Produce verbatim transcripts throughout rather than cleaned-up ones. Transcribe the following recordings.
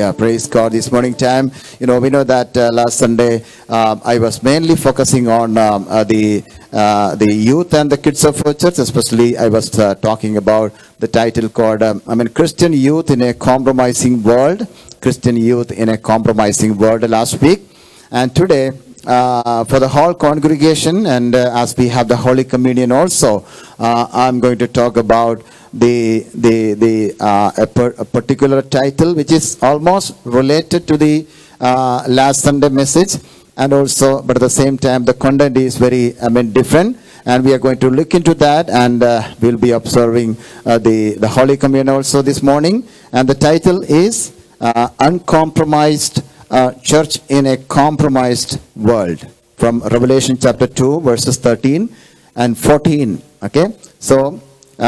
Yeah, praise God. This morning time, you know, we know that uh, last Sunday uh, I was mainly focusing on um, uh, the uh, the youth and the kids of our church. Especially I was uh, talking about the title called, um, I mean, Christian Youth in a Compromising World. Christian Youth in a Compromising World last week. And today, Uh, for the whole congregation, and uh, as we have the Holy Communion also, uh, I'm going to talk about the the the uh, a, per, a particular title which is almost related to the uh, last Sunday message, and also, but at the same time, the content is very, I mean, different. And we are going to look into that, and uh, we'll be observing uh, the the Holy Communion also this morning. And the title is uh, Uncompromised Uh, Church in a Compromised World, from Revelation chapter two verses thirteen and fourteen. Okay, so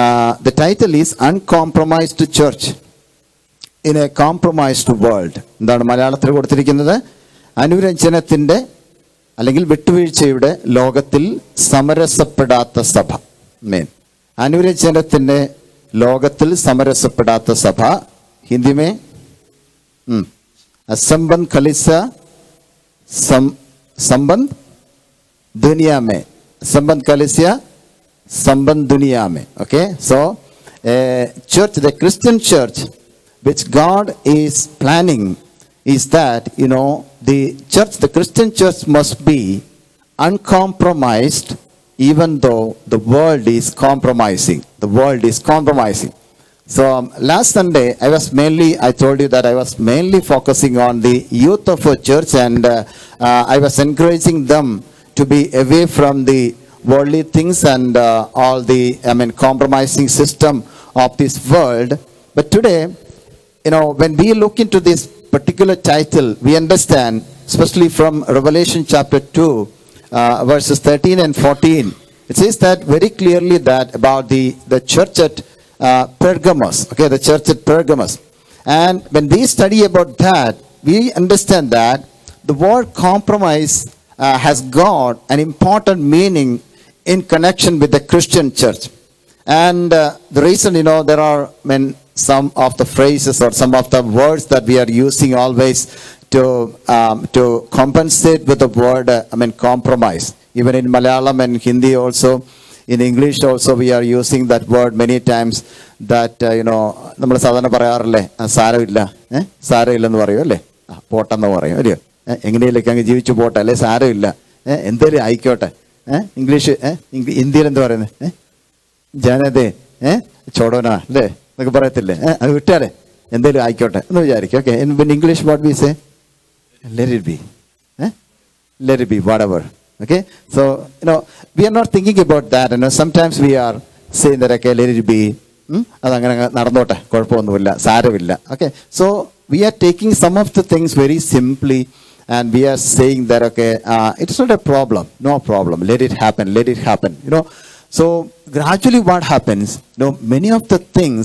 uh, the title is Uncompromised Church in a Compromised World. എന്താണ് മലയാളത്തിൽ കൊടുത്തിരിക്കുന്നത്? അനുരഞ്ജനത്തിന്റെ അല്ലെങ്കിൽ വിട്ടുവീഴ്ചയുടെ ലോകത്തിൽ സമരസപ്പെടാത്ത സഭ. Main അനുരഞ്ജനത്തിന്റെ ലോകത്തിൽ സമരസപ്പെടാത്ത സഭ. ഹിന്ദിമേ संबंध खलिसा सं, संबंध दुनिया में संबंध खलिसिया संबंध दुनिया में. Okay, so a church, the Christian church which God is planning is that, you know, the church, the Christian church must be uncompromised, even though the world is compromising. The world is compromising. So um, last Sunday I was mainly, I told you that I was mainly focusing on the youth of our church, and uh, uh, I was encouraging them to be away from the worldly things and uh, all the, I mean, compromising system of this world. But today, you know, when we look into this particular title, we understand, especially from Revelation chapter two, uh, verses thirteen and fourteen, it says that very clearly that about the, the church at Uh, Pergamos, okay, the church at Pergamos. And when we study about that, we understand that the word compromise uh, has got an important meaning in connection with the Christian church. And uh, the reason, you know, there are, I mean, some of the phrases or some of the words that we are using always to um, to compensate with the word, uh, I mean, compromise. Even in Malayalam and Hindi also. In English also we are using that word many times, that, uh, you know, നമ്മൾ സാധാരണ പറയാറില്ലേ, സാരമില്ല, ഏഹ് സാരമില്ലെന്ന് പറയൂ അല്ലേ, പോട്ടെന്ന് പറയും അല്ലേ, എങ്ങനെയിലേക്ക് അങ്ങ് ജീവിച്ചു പോട്ടെ അല്ലേ, സാരമില്ല, ഏഹ് എന്തേലും ആയിക്കോട്ടെ, ഏഹ് ഇംഗ്ലീഷ്, ഏഹ് ഇന്ത്യയിൽ എന്ത് പറയുന്നത്, ഏഹ് ജനതേ, ഏഹ് ചോടോനാ അല്ലേ എന്നൊക്കെ പറയത്തില്ലേ, ഏഹ് അത് വിട്ടാലേ എന്തേലും ആയിക്കോട്ടെ എന്ന് വിചാരിക്കും. ഓക്കെ, പിന്നെ English what be say, let it be, uh let it be whatever. Okay, so, you know, we are not thinking about that. You know, sometimes we are saying that, okay, let it be. Okay, so we are taking some of the things very simply, and we are saying that, okay, uh, it's not a problem, no problem, let it happen, let it happen. You know, so gradually what happens, you know, many of the things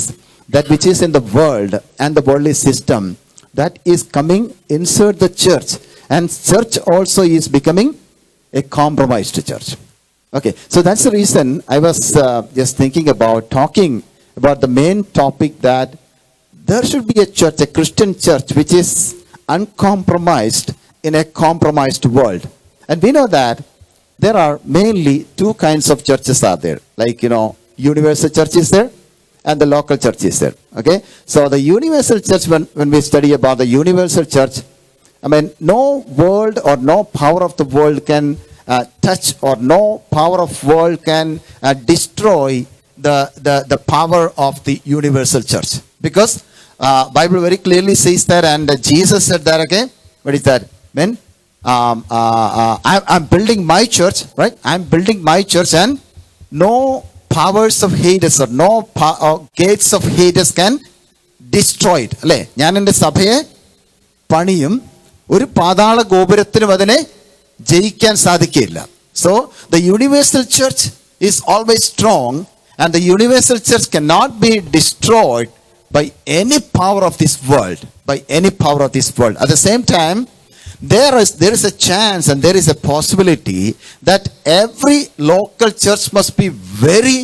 that which is in the world and the worldly system that is coming inside the church, and church also is becoming a compromised church. Okay, so that's the reason I was uh, just thinking about talking about the main topic, that there should be a church, a Christian church, which is uncompromised in a compromised world. And we know that there are mainly two kinds of churches are there, like, you know, universal church is there and the local church is there. Okay, so the universal church, when, when we study about the universal church, I mean, no world or no power of the world can uh, touch, or no power of world can uh, destroy the, the, the power of the universal church. Because uh, Bible very clearly says that, and uh, Jesus said that, okay, what is that? When um, uh, uh, I, I'm building my church, right? I'm building my church, and no powers of Hades or no pa or gates of Hades can destroy it. Alle, njan ende sabhaye paniyum. ഒരു പാതാള ഗോപുരത്തിനും അതിനെ ജയിക്കാൻ സാധിക്കില്ല. So the universal church is always strong, and the universal church can not be destroyed by any power of this world, by any power of this world. At the same time there is there is a chance and there is a possibility that every local church must be very,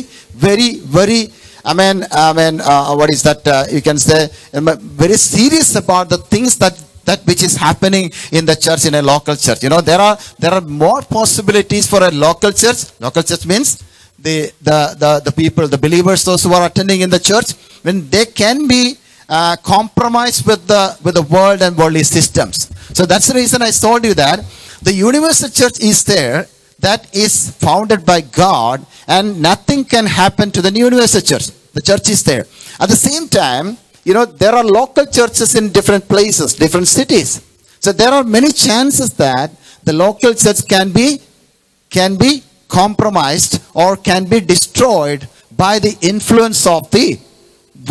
very, very I mean, I mean, uh, what is that? Uh, you can say very serious about the things that that which is happening in the church, in a local church. You know, there are there are more possibilities for a local church. Local church means the the the, the people, the believers, those who are attending in the church, when they can be uh, compromised with the with the world and worldly systems. So that's the reason I told you that the universal church is there. That is founded by God, and nothing can happen to the universal church. The church is there. At the same time, you know, there are local churches in different places, different cities. So there are many chances that the local church can be, can be compromised or can be destroyed by the influence of the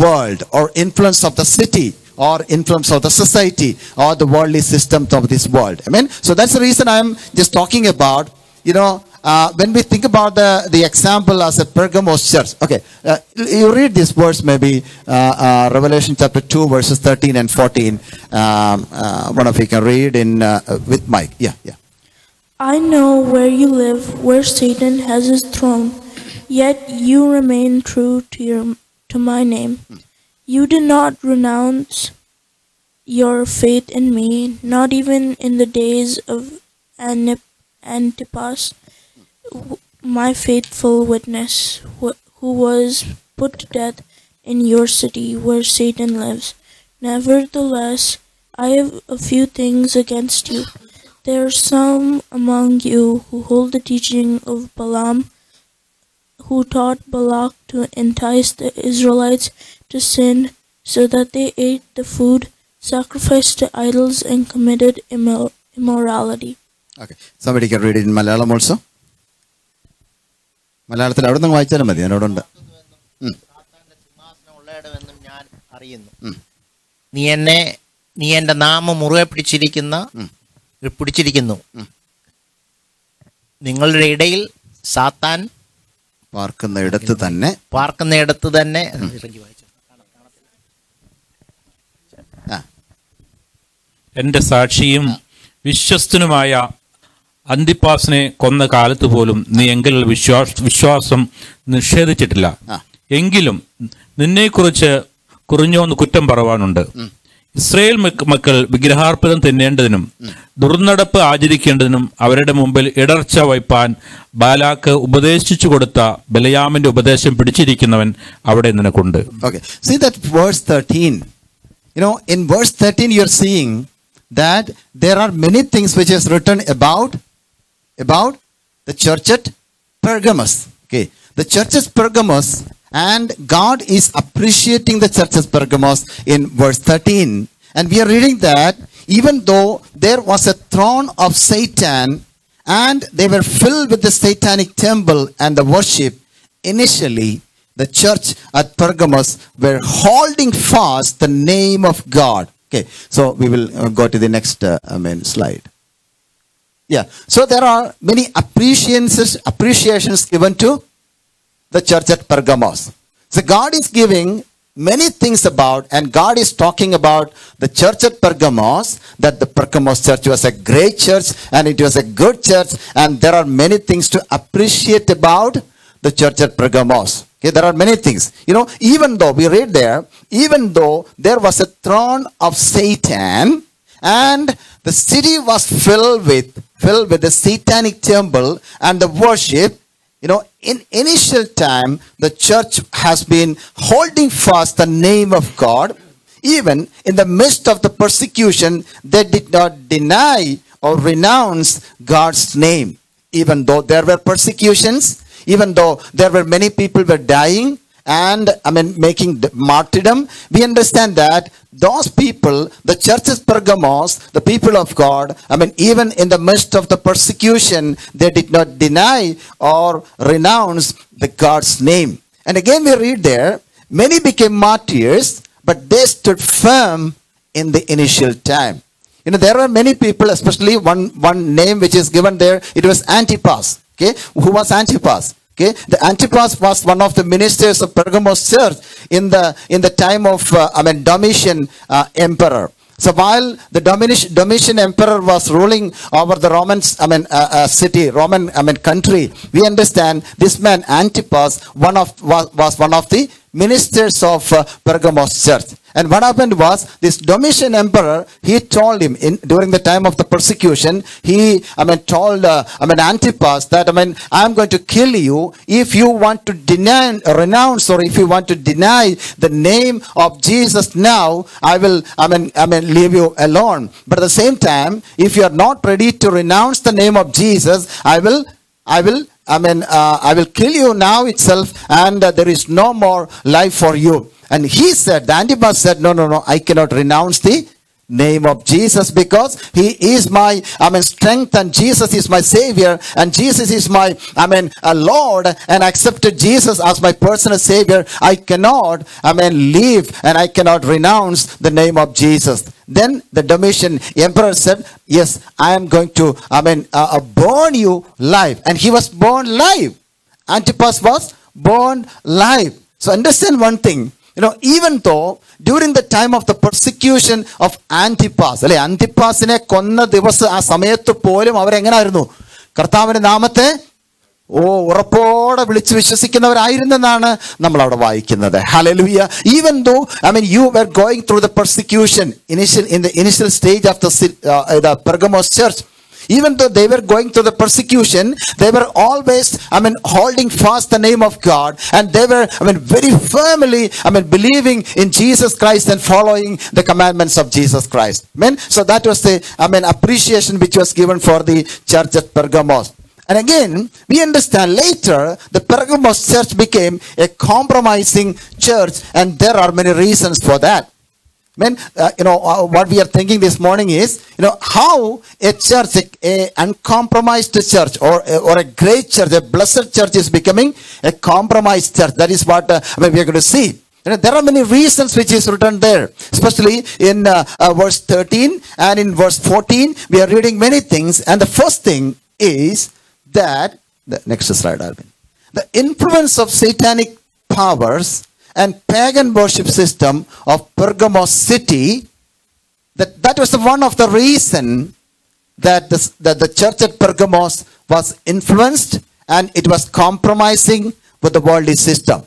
world or influence of the city, or influence of the society or the worldly systems of this world. Amen. So that's the reason I'm just talking about. You know, uh, when we think about the, the example as a Pergamos church, okay, uh, you read this verse maybe, uh, uh, Revelation chapter two, verses thirteen and fourteen. Um, uh, one of you can read in uh, with Mike. Yeah, yeah. I know where you live, where Satan has his throne, yet you remain true to, your, to my name. Hmm. You did not renounce your faith in me, not even in the days of Antipas. Antipas, my faithful witness, who was put to death in your city where Satan lives. Nevertheless, I have a few things against you. There are some among you who hold the teaching of Balaam, who taught Balak to entice the Israelites to sin, so that they ate the food, sacrificed to idols, and committed immor- immorality. Okay. Somebody can read it in Malayalam also. Malayalam, I don't know. I don't know. I don't know. I don't അന്തിപ്പാസിനെ കൊന്ന കാലത്ത് പോലും നീ എങ്കിൽ വിശ്വാസ വിശ്വാസം നിഷേധിച്ചിട്ടില്ല. എങ്കിലും നിന്നെക്കുറിച്ച് കുറിഞ്ഞോന്ന് കുറ്റം പറവാനുണ്ട്. ഇസ്രയേൽ മക്കൾ വിഗ്രഹാർപ്പിതം തിന്നേണ്ടതിനും ദുർനടപ്പ് ആചരിക്കേണ്ടതിനും അവരുടെ മുമ്പിൽ ഇടർച്ച വയ്പാൻ ബാലാക്ക് ഉപദേശിച്ചു കൊടുത്ത ബലയാമിന്റെ ഉപദേശം പിടിച്ചിരിക്കുന്നവൻ അവിടെ നിനക്കുണ്ട്. Okay. See that verse thirteen. You know, in verse thirteen you are seeing that there are many things which is written about about the church at Pergamos. Okay, the church at Pergamos, and God is appreciating the church at Pergamos in verse thirteen. And we are reading that even though there was a throne of Satan and they were filled with the satanic temple and the worship, initially the church at Pergamos were holding fast the name of God. Okay, so we will go to the next uh, I mean, slide. Yeah, so there are many appreciations, appreciations given to the church at Pergamos. So God is giving many things about, and God is talking about the church at Pergamos, that the Pergamos church was a great church and it was a good church, and there are many things to appreciate about the church at Pergamos. Okay, there are many things. You know, even though we read there, even though there was a throne of Satan, and the city was filled with filled with the satanic temple and the worship, you know, in initial time, the church has been holding fast the name of God. Even in the midst of the persecution, they did not deny or renounce God's name. Even though there were persecutions, even though there were many people were dying, and I mean making martyrdom, we understand that those people, the churches Pergamos, the people of God, I mean even in the midst of the persecution, they did not deny or renounce the God's name. And again we read there, many became martyrs, but they stood firm in the initial time. You know, there were many people, especially one, one name which is given there, it was Antipas. Okay, who was Antipas? Okay, the Antipas was one of the ministers of Pergamos church in the in the time of uh, I mean Domitian uh, emperor. So while the Domitian, Domitian emperor was ruling over the Roman I mean uh, uh, city, Roman I mean country, we understand this man Antipas one of was, was one of the ministers of uh, Pergamos church. And what happened was, this Domitian emperor, he told him in during the time of the persecution, he I mean told uh, I mean Antipas that I mean I'm going to kill you if you want to deny renounce or if you want to deny the name of Jesus now. I will I mean I mean leave you alone. But at the same time, if you are not ready to renounce the name of Jesus, I will I will I mean, uh, I will kill you now itself, and uh, there is no more life for you. And he said, the Antipas said, no, no, no, I cannot renounce the name of Jesus, because he is my, I mean, strength, and Jesus is my Savior, and Jesus is my, I mean, a Lord, and I accepted Jesus as my personal Savior. I cannot, I mean, leave, and I cannot renounce the name of Jesus. Then the Domitian emperor said, yes, I am going to, I mean, uh, burn you live. And he was born live. Antipas was born live. So understand one thing. You know, even though during the time of the persecution of Antipas, alle Antipasine konna divasa aa samayathu polum avare engana irunnu kartavane naamathe ഓ ഉറപ്പോടെ വിളിച്ച് വിശ്വസിക്കുന്നവരായിരുന്നെന്നാണ് നമ്മൾ അവിടെ വായിക്കുന്നത്. Hallelujah. Even though I mean you were going through the persecution initial in the initial stage of the Pergamos church, even though they were going through the persecution, they were always I mean holding fast the name of God, and they were I mean very firmly I mean believing in Jesus Christ and following the commandments of Jesus Christ. Amen. So that was the I mean appreciation which was given for the church at Pergamos. And again, we understand later the Pergamos church became a compromising church, and there are many reasons for that. When, uh, you know, uh, what we are thinking this morning is, you know, how a church, a, a uncompromised church or, or a great church, a blessed church is becoming a compromised church. That is what uh, we are going to see. You know, there are many reasons which is written there, especially in uh, uh, verse thirteen and in verse fourteen. We are reading many things, and the first thing is that, the next slide, Arvind. The influence of satanic powers and pagan worship system of Pergamos city, that, that was one of the reason that, this, that the church at Pergamos was influenced, and it was compromising with the worldly system.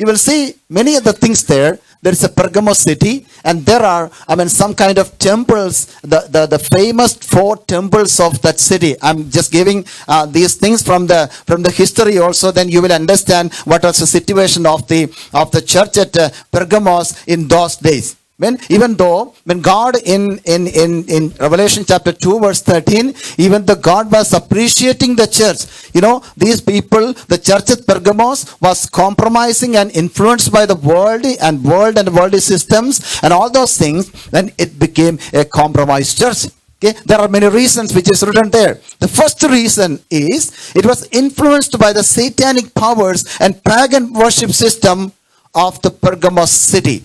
You will see many other things there. There is a Pergamos city, and there are, I mean, some kind of temples, the, the, the famous four temples of that city. I'm just giving uh, these things from the, from the history also, then you will understand what was the situation of the, of the church at uh, Pergamos in those days. When, even though, when God in, in, in, in Revelation chapter two verse thirteen, even though God was appreciating the church, you know, these people, the church at Pergamos was compromising and influenced by the worldly and world and worldly systems and all those things, then it became a compromised church. Okay? There are many reasons which is written there. The first reason is, it was influenced by the satanic powers and pagan worship system of the Pergamos city.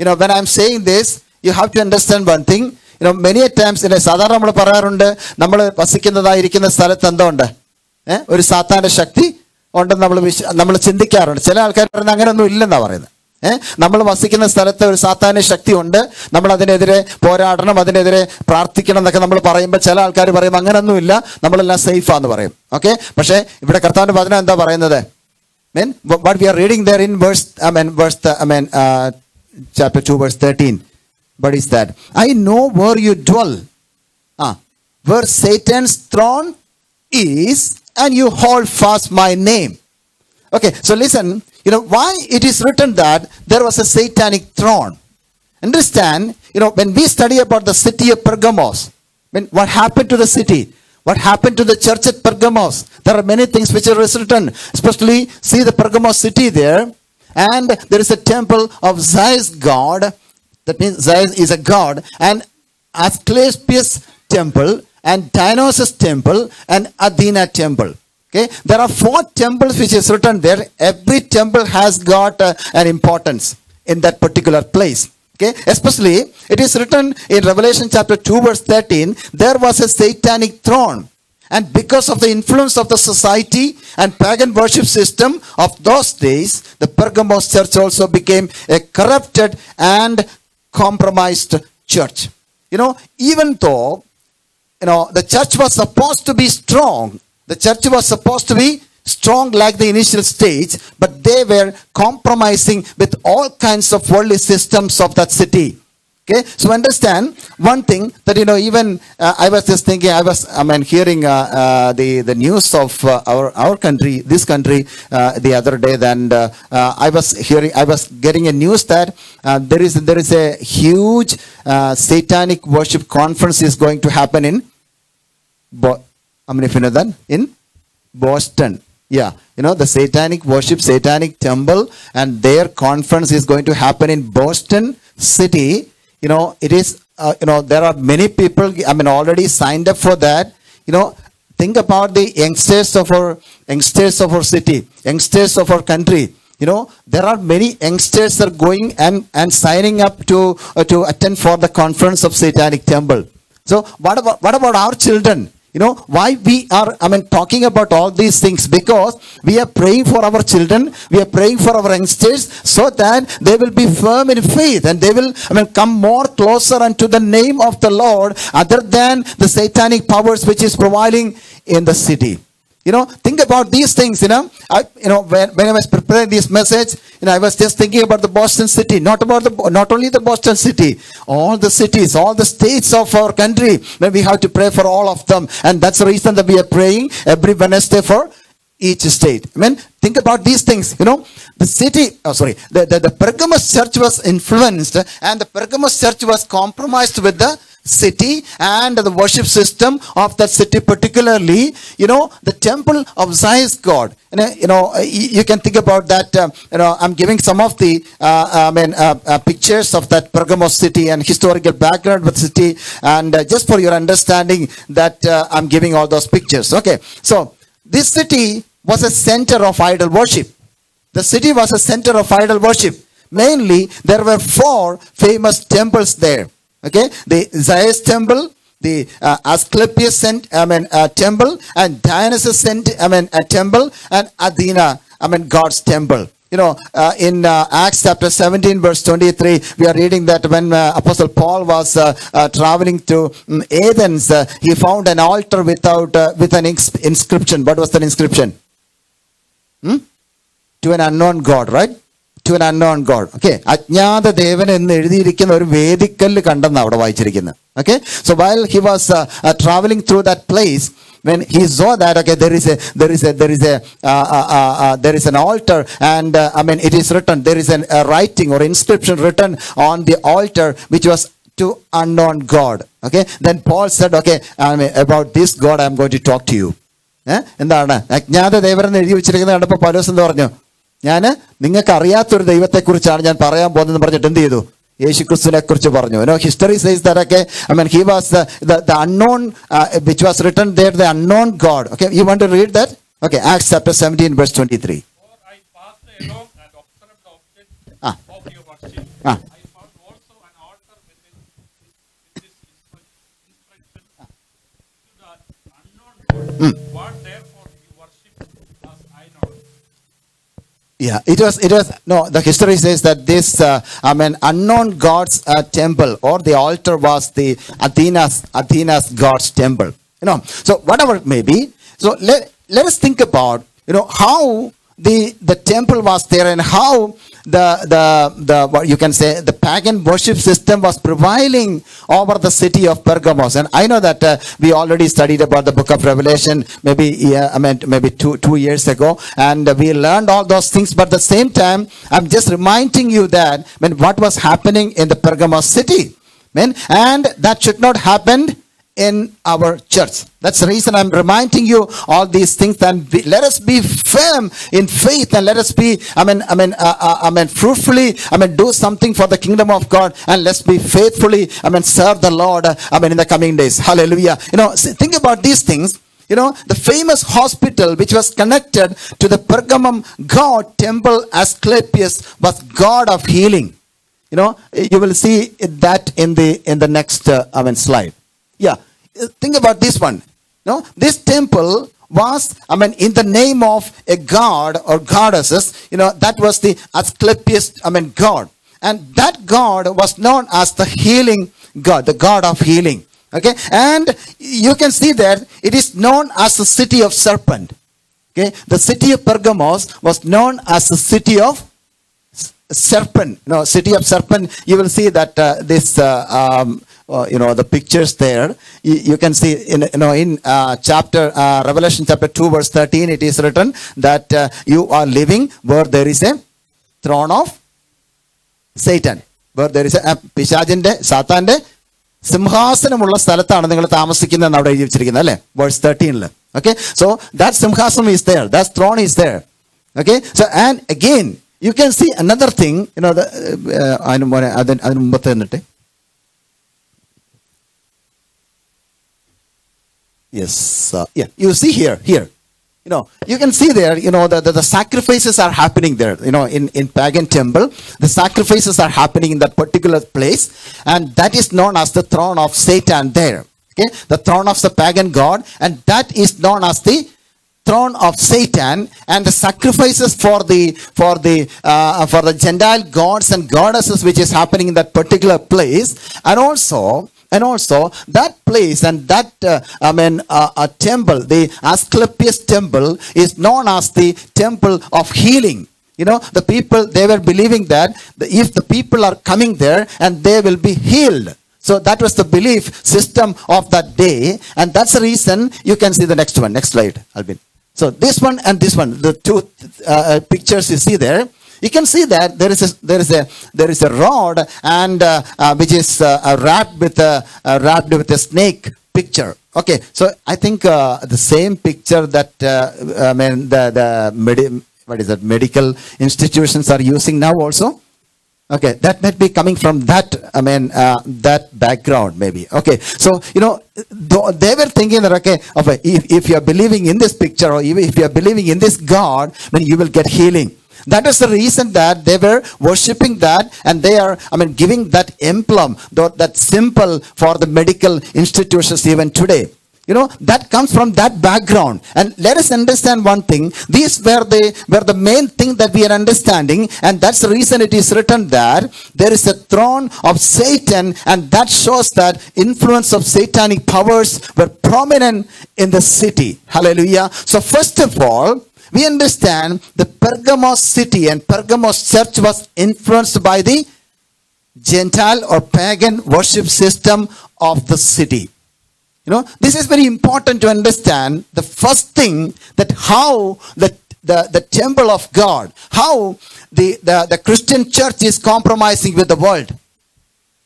You know, when I'm saying this, you have to understand one thing. You know, many times in a sadhana nammal parayarundu, nammal vasikkundayirikkuna sthalathu endha undu, eh oru satana shakti undu nammal nammal chindikkarundu. Chila aalkar parayna angane onnu illa enna parayna, eh nammal vasikkuna sthalathu oru satana shakti undu, nammal adinedire poradanam adinedire prarthikkanam ennu nammal parayumba chila aalkar parayum angane onnu illa, nammal ella safe aanu parayum. Okay, pakshe ivide karthavinte vadana endha parayunnathu, men what we are reading there in verse I mean verse I mean uh, chapter two verse thirteen, what is that? I know where you dwell, ah, where Satan's throne is, and you hold fast my name. Okay, so listen, you know why it is written that there was a satanic throne. Understand, you know, when we study about the city of Pergamos, when what happened to the city, what happened to the church at Pergamos, there are many things which are written, especially see the Pergamos city there. And there is a temple of Zeus god, that means Zeus is a god, and Asclepius temple, and Dionysus temple, and Athena temple. Okay, there are four temples which is written there. Every temple has got uh, an importance in that particular place. Okay, especially it is written in Revelation chapter two verse thirteen, there was a satanic throne. And because of the influence of the society and pagan worship system of those days, the Pergamos church also became a corrupted and compromised church. You know, even though, you know, the church was supposed to be strong, the church was supposed to be strong like the initial stage, but they were compromising with all kinds of worldly systems of that city. Okay, so understand one thing that, you know, even uh, I was just thinking, I was, I mean, hearing uh, uh, the, the news of uh, our, our country, this country uh, the other day, and uh, uh, I was hearing, I was getting a news that uh, there is, there is a huge uh, satanic worship conference is going to happen in, Bo I mean, if you know that, in Boston. Yeah, you know, the satanic worship, satanic temple, and their conference is going to happen in Boston city. You know, it is, uh, you know, there are many people, I mean, already signed up for that. You know, think about the youngsters of our, youngsters of our city, youngsters of our country. You know, there are many youngsters that are going and, and signing up to, uh, to attend for the conference of satanic temple. So what about, what about our children? You know, why we are, I mean, talking about all these things? Because we are praying for our children, we are praying for our youngsters, so that they will be firm in faith and they will, I mean, come more closer unto the name of the Lord, other than the satanic powers which is prevailing in the city. You know, think about these things, you know. I, you know, when, when I was preparing this message, you know, I was just thinking about the Boston city, not about the, not only the Boston city, all the cities, all the states of our country, when we have to pray for all of them. And that's the reason that we are praying every Wednesday for each state. I mean, think about these things, you know. The city, oh sorry, the, the, the Pergamos church was influenced, and the Pergamos church was compromised with the city and the worship system of that city, particularly, you know, the temple of Zeus god. And uh, you know, uh, you can think about that. Uh, you know, I'm giving some of the uh, I mean, uh, uh, pictures of that Pergamos city and historical background of the city, and uh, just for your understanding that uh, I'm giving all those pictures. Okay, so this city was a center of idol worship. The city was a center of idol worship. Mainly, there were four famous temples there. Okay, the Zeus temple, the uh, Asclepius I mean, uh, temple, and Dionysus I mean, uh, temple, and Athena, I mean, God's temple. You know, uh, in uh, Acts chapter seventeen, verse twenty-three, we are reading that when uh, Apostle Paul was uh, uh, traveling to um, Athens, uh, he found an altar without uh, with an inscription. What was that inscription? Hmm? To an unknown God, right? To an unknown God. Okay. Ajnana Devan ennu ezhudhirikkuna oru vedikkallu kandennu avada vaichirikkunu. Okay. So while he was uh, uh, traveling through that place, when he saw that, okay, there is a there is a there is a uh, uh, uh, uh, there is an altar, and uh, I mean, it is written, there is an a writing or inscription written on the altar which was to unknown God. Okay. Then Paul said, okay, I mean, about this God I am going to talk to you. Eh? Endana Ajnana Devan ennu ezhudhirikkuna kandappo Paulus endu paranju. ഞാന് നിങ്ങൾക്കറിയാത്തൊരു ദൈവത്തെക്കുറിച്ചാണ് ഞാൻ പറയാൻ പോകുന്നതെന്ന് പറഞ്ഞിട്ട് എന്ത് ചെയ്തു? യേശു ക്രിസ്തുവിനെ കുറിച്ച് പറഞ്ഞു. You know, history says that okay, I mean he was the the unknown which was written there, the unknown god. Okay, you want to read that? Okay, Acts chapter seventeen verse twenty-three. I passed along and observed the object of your worship. I found also an altar with this inscription to the unknown God. What therefore you worship as I know. Yeah, it was, it was, no, the history says that this, uh, I mean, unknown God's uh, temple or the altar was the Athena's, Athena's God's temple, you know. So whatever it may be, so let, let us think about, you know, how the, the temple was there and how the, the, the, what you can say, the pagan worship system was prevailing over the city of Pergamos. And I know that uh, we already studied about the book of Revelation, maybe, yeah, I mean, maybe two, two years ago, and we learned all those things. But at the same time, I'm just reminding you that, I mean, what was happening in the Pergamos city, I mean, and that should not happen in our church. That's the reason I'm reminding you all these things, and be, let us be firm in faith, and let us be, I mean, I mean, uh, uh, I mean, fruitfully, I mean, do something for the kingdom of God, and let's be faithfully, I mean, serve the Lord, uh, I mean, in the coming days. Hallelujah. You know, see, think about these things. You know, the famous hospital which was connected to the Pergamum god temple Asclepius was god of healing. You know, you will see that in the, in the next, uh, I mean, slide. Yeah, think about this one. No, this temple was, I mean, in the name of a god or goddesses. You know, that was the Asclepius, I mean, god, and that god was known as the healing god, the god of healing. Okay, and you can see that it is known as the city of serpent. Okay? The city of Pergamos was known as the city of serpent. No, city of serpent. You will see that uh, this, uh, um, uh, you know, the pictures there. You, you can see, in, you know, in uh, chapter uh, Revelation chapter two verse thirteen, it is written that uh, you are living where there is a throne of Satan, where there is a Pishajinte, Satante, Simhasanamula Salatana Tamasikin and Audi Chirikinale, verse thirteen. Okay, so that Simhasanam is there, that throne is there. Okay, so and again, you can see another thing, you know, the I know more. Yes, uh, yeah, you see here, here. You know, you can see there, you know, the, the, the sacrifices are happening there, you know, in, in pagan temple. The sacrifices are happening in that particular place. And that is known as the throne of Satan there. Okay, the throne of the pagan god. And that is known as the throne of Satan. And the sacrifices for the, for the, uh, for the Gentile gods and goddesses which is happening in that particular place. And also... And also that place and that, uh, I mean, uh, a temple, the Asclepius temple is known as the temple of healing. You know, the people, they were believing that if the people are coming there and they will be healed. So that was the belief system of that day. And that's the reason you can see the next one. Next slide, Albin. So this one and this one, the two uh, pictures you see there. You can see that there is a, there is a there is a rod and uh, uh, which is uh, wrapped with a uh, wrapped with a snake picture. Okay, so I think uh, the same picture that uh, I mean the the medi what is that medical institutions are using now also. Okay, that might be coming from that, I mean, uh, that background maybe. Okay, so, you know, they were thinking that, okay, okay if, if you are believing in this picture or if you are believing in this God, then you will get healing. That is the reason that they were worshipping that, and they are, I mean, giving that emblem, that symbol for the medical institutions even today. You know, that comes from that background. And let us understand one thing. These were the, were the main thing that we are understanding. And that's the reason it is written that there is a throne of Satan. And that shows that influence of satanic powers were prominent in the city. Hallelujah. So first of all, we understand the Pergamos city and Pergamos church was influenced by the Gentile or pagan worship system of the city. You know, this is very important to understand. The first thing that how the, the, the temple of God, how the, the, the Christian church is compromising with the world.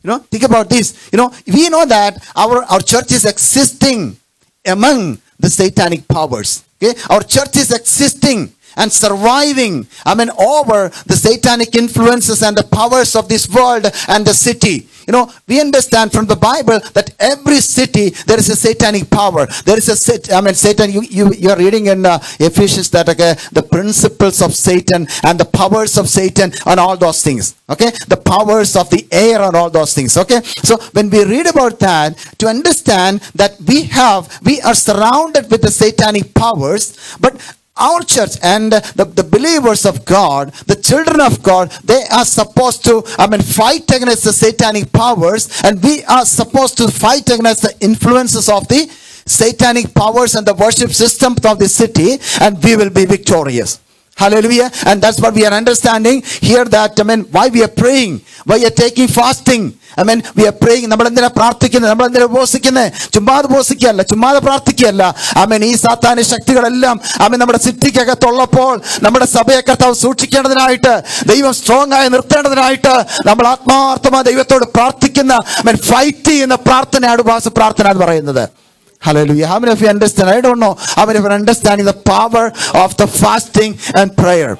You know, think about this. You know, we know that our, our church is existing among the satanic powers. Okay? Our church is existing and surviving, I mean, over the satanic influences and the powers of this world and the city. You know, we understand from the Bible that every city, there is a satanic power. There is a, sat I mean, Satan, you, you, you are reading in uh, Ephesians that, okay, the principles of Satan and the powers of Satan and all those things, okay? The powers of the air and all those things, okay? So when we read about that, to understand that we have, we are surrounded with the satanic powers, but our church and the, the believers of God, the children of God, they are supposed to, I mean, fight against the satanic powers, and we are supposed to fight against the influences of the satanic powers and the worship system of the city, and we will be victorious. Hallelujah. And that's what we are understanding here, that, I mean, why we are praying, why we are taking fasting. I mean, we are praying. Hallelujah. How many of you understand? I don't know. How many of you are understanding the power of the fasting and prayer?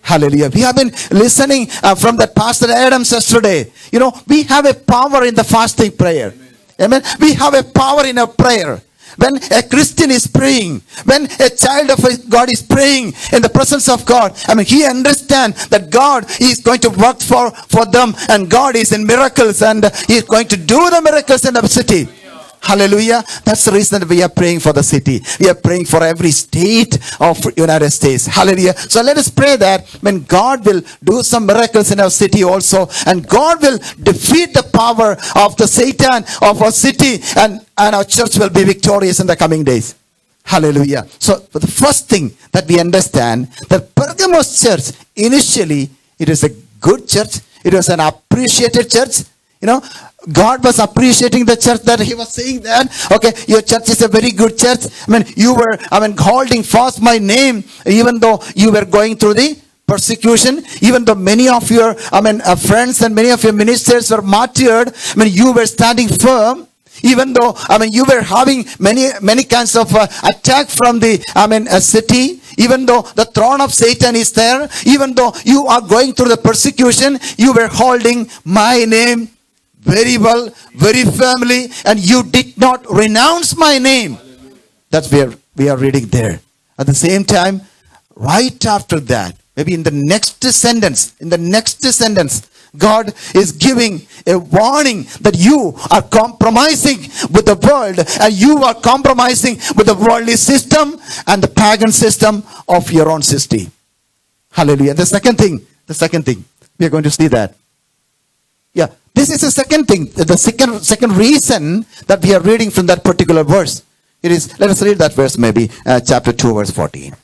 Hallelujah. We have been listening uh, from that Pastor Adams yesterday. You know, we have a power in the fasting prayer. Amen. Amen. We have a power in our prayer. When a Christian is praying, when a child of God is praying in the presence of God, I mean, he understands that God is going to work for, for them, and God is in miracles, and he is going to do the miracles in the city. Hallelujah. That's the reason that we are praying for the city. We are praying for every state of United States. Hallelujah. So let us pray that when God will do some miracles in our city also, and God will defeat the power of the Satan of our city, and, and our church will be victorious in the coming days. Hallelujah. So for the first thing that we understand, that Pergamos church, initially, it was a good church. It was an appreciated church. You know, God was appreciating the church, that he was saying that, okay, your church is a very good church. I mean, you were, I mean, holding fast my name, even though you were going through the persecution, even though many of your, I mean, uh, friends and many of your ministers were martyred. I mean, you were standing firm. Even though, I mean, you were having many, many kinds of uh, attack from the, I mean, uh, city. Even though the throne of Satan is there. Even though you are going through the persecution, you were holding my name very well, very firmly. And you did not renounce my name. Hallelujah. That's where we are reading there. At the same time, right after that, maybe in the next sentence, in the next sentence, God is giving a warning that you are compromising with the world, and you are compromising with the worldly system and the pagan system of your own city. Hallelujah. The second thing, the second thing, we are going to see that. Yeah, this is the second thing, the second, second reason that we are reading from that particular verse. It is, let us read that verse maybe, uh, chapter two, verse fourteen.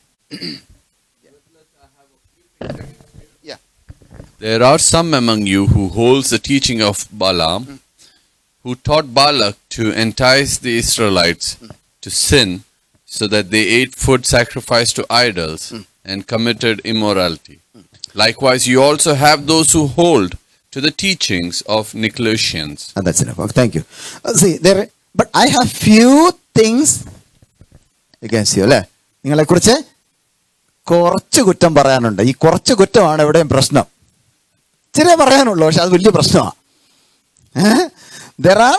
Yeah. There are some among you who holds the teaching of Balaam, mm. who taught Balak to entice the Israelites mm. to sin, so that they ate food sacrificed to idols mm. and committed immorality. Mm. Likewise, you also have those who hold to the teachings of Nicolatians. And that's enough. Thank you. Uh, see, there. But I have few things against you. കുറച്ച് കുറ്റം പറയാനുണ്ട്. ഈ കുറച്ച് കുറ്റമാണ് എവിടെയും പ്രശ്നം. ചില പറയാനുള്ളൂ, പക്ഷെ അത് വലിയ പ്രശ്നമാണ്. There are,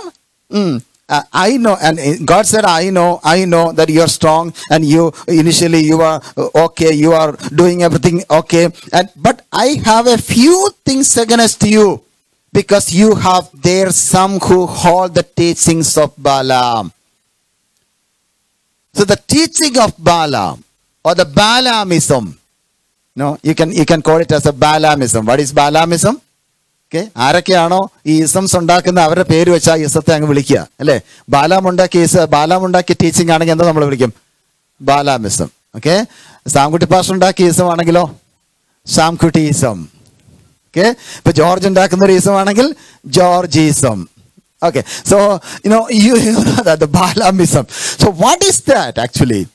mm, uh, I know, and God said, I know, I know that you are strong, and you, initially you are okay, you are doing everything okay, and, but I have a few things against you, because you have there some who hold the teachings of Balaam. So the teaching of Balaam, or the Balaamism. No, you can, you can call it as a Balaamism. What is Balaamism? Okay. Arakeyano, ee isms undaakuna avare peru vecha isathe ange vilikka. Alle, Balaam undaki is Balaam undaki teaching aanenge endha nammal vilikkum? Balaamism. Okay. Samkuti pastor undaki ism aanengilo Samkutism. Okay. Appo George undakuna oru ism aanengil Georgeism. Okay. So, you know, you, you know that the Balaamism. So what is that actually?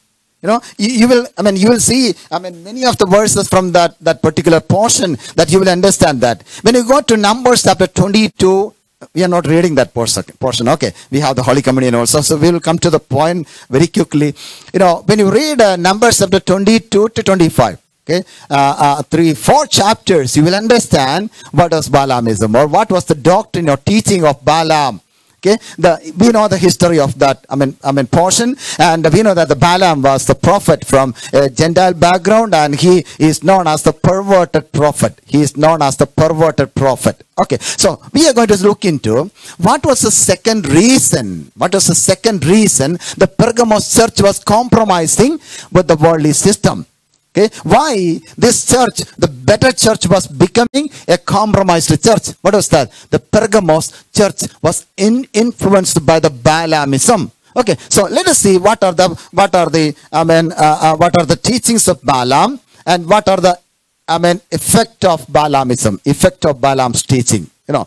You know, you, you will, I mean, you will see, I mean, many of the verses from that, that particular portion, that you will understand that. When you go to Numbers chapter twenty-two, we are not reading that portion, okay. We have the Holy Communion also, so we will come to the point very quickly. You know, when you read uh, Numbers chapter twenty-two to twenty-five, okay, uh, uh, three, four chapters, you will understand what was Balaamism, or what was the doctrine or teaching of Balaam. Okay, the, we know the history of that, I mean, I mean portion, and we know that the Balaam was the prophet from a Gentile background, and he is known as the perverted prophet. He is known as the perverted prophet. Okay, so we are going to look into what was the second reason, what was the second reason the Pergamos church was compromising with the worldly system. Okay, why this church, the better church, was becoming a compromised church. What was that? The Pergamos church was in, influenced by the Balaamism. Okay, so let us see what are the, what are the, I mean, uh, uh, what are the teachings of Balaam, and what are the, I mean, effect of Balaamism, effect of Balaam's teaching. You know,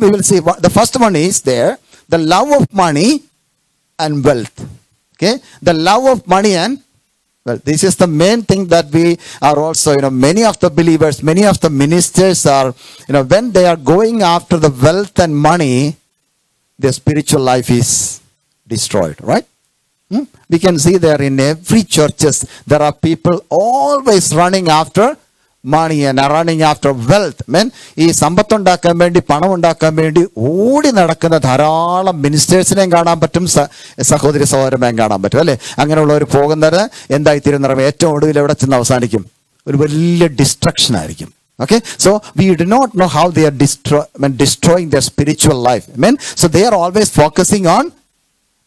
we will see what the first one is there, the love of money and wealth. Okay, the love of money and well, this is the main thing that we are also, you know, many of the believers, many of the ministers are, you know, when they are going after the wealth and money, their spiritual life is destroyed, right? Hmm? We can see there in every churches, there are people always running after money and are running after wealth. Man, ee sampathundakkan vendi panam undakkan vendi odi nadakkunna dharalam ministersine kaanan pattum sahodari sahodaram kaanan pattum alle angane ulla oru pogunnara endayi thirunnaram ettom oduvil evada chenna avasanikkum oru veliya destruction aayirikkum. Okay, so we do not know how they are destroy, I mean, destroying their spiritual life. Amen. So they are always focusing on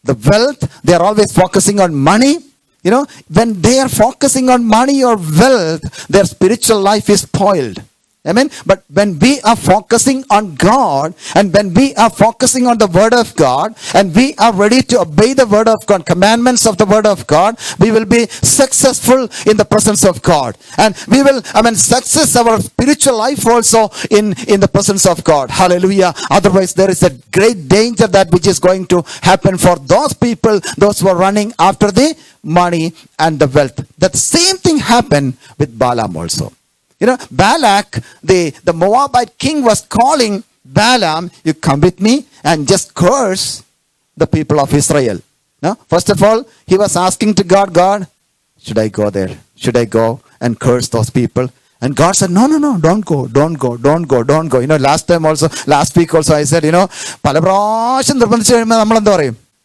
the wealth, they are always focusing on money. You know, when they are focusing on money or wealth, their spiritual life is spoiled. Amen. But when we are focusing on God, and when we are focusing on the Word of God, and we are ready to obey the Word of God, commandments of the Word of God, we will be successful in the presence of God. And we will, I mean, success our spiritual life also in, in the presence of God. Hallelujah. Otherwise, there is a great danger that which is going to happen for those people, those who are running after the money and the wealth. That same thing happened with Balaam also. You know, Balak, the, the Moabite king, was calling Balaam, you come with me and just curse the people of Israel. No? First of all, he was asking to God, God, should I go there? Should I go and curse those people? And God said, no, no, no, don't go, don't go, don't go, don't go. You know, last time also, last week also I said, you know, Palabrashan Nirbandichu,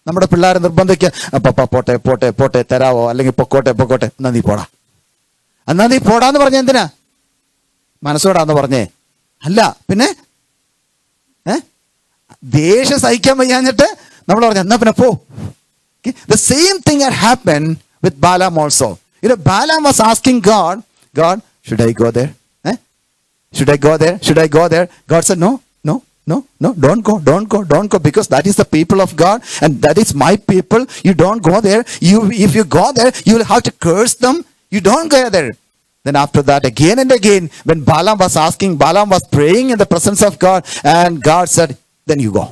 Namada Pillar Nirbandhikya, Papa Pote, Pote, Pote, Teravo, Alingi Pokote, Pokote, Nandi Poda. And Nandi Poda and Varjandina. മനസ്സോടാന്ന് പറഞ്ഞേ അല്ല, പിന്നെ ഏഹ് ദേഷ്യം സഹിക്കാൻ വയ്യാഞ്ഞിട്ട് നമ്മൾ പറഞ്ഞു എന്നാ പിന്നെ പോ. The same thing had happened with Balaam also. You know Balaam was asking God, God should I go there, should I go there, should I go there. God said no no no no don't go, don't go, don't go, because that is the people of God and that is my people. You don't go there. You if you go there you will have to curse them. You don't go there. Then after that, again and again, when Balaam was asking, Balaam was praying in the presence of God, and God said, then you go.